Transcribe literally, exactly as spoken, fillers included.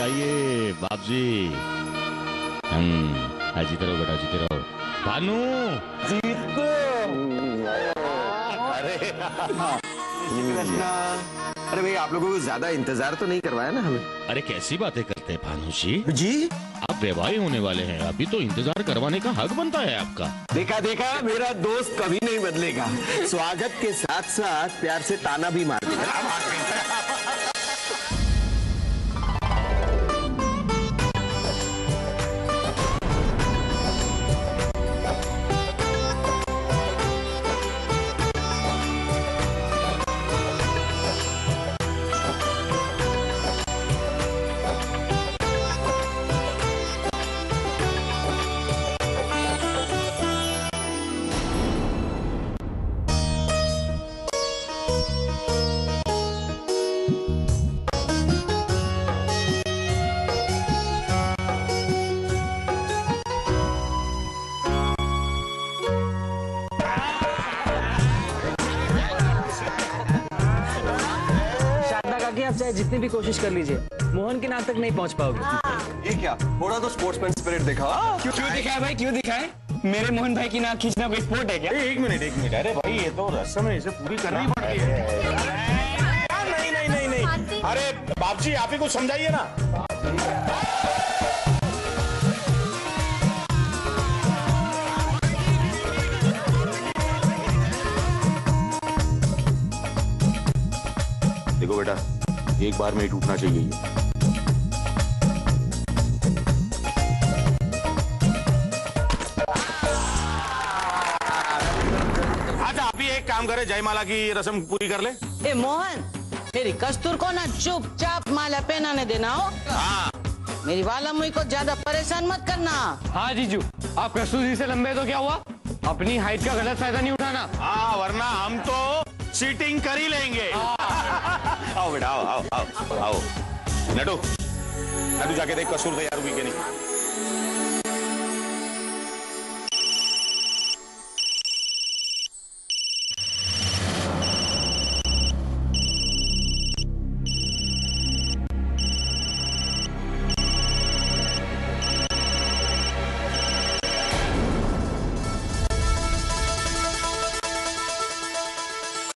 आइए बाप जी। हम्म जीते रहो बेटा, जीते रहो। भानु जीतो। अरे अरे भाई आप लोगों को ज्यादा इंतजार तो नहीं करवाया ना हमें। अरे कैसी बातें करते हैं भानु जी। जी आप बेवाई होने वाले हैं, अभी तो इंतजार करवाने का हक बनता है आपका। देखा देखा मेरा दोस्त कभी नहीं बदलेगा, स्वागत के साथ साथ प्यार से ताना भी मार देगा। चाहे जितनी भी कोशिश कर लीजिए मोहन के नाम तक नहीं पहुंच पाओगे। ये क्या थोड़ा तो स्पोर्ट्समैन स्पिरिट दिखा। क्यों क्यों दिखाए भाई, क्यों दिखाए? मेरे मोहन भाई की नाक खींचना कोई स्पोर्ट है क्या? एक मिनट एक मिनट, अरे भाई ये तो रस्म है, इसे पूरी करनी पड़ती है। नहीं नहीं नहीं नहीं, अरे बाप जी आप ही कुछ समझाइए ना। देखो बेटा एक बार में ही टूटना चाहिए ये। अच्छा आप ही एक काम करे, जयमाला की रस्म पूरी कर ले। ए मोहन मेरी कस्तूर को ना चुपचाप माला पहनाने देना हो। हाँ मेरी वाला मुई को ज्यादा परेशान मत करना। हाँ जीजू आप कस्तूर जी से लंबे तो क्या हुआ, अपनी हाइट का गलत फायदा नहीं उठाना। हाँ वरना हम तो चीटिंग कर ही लेंगे। आओ बेटा आओ आओ आओ आओ। नटू नटू जाके देख कसूर तैयार हुई कि नहीं।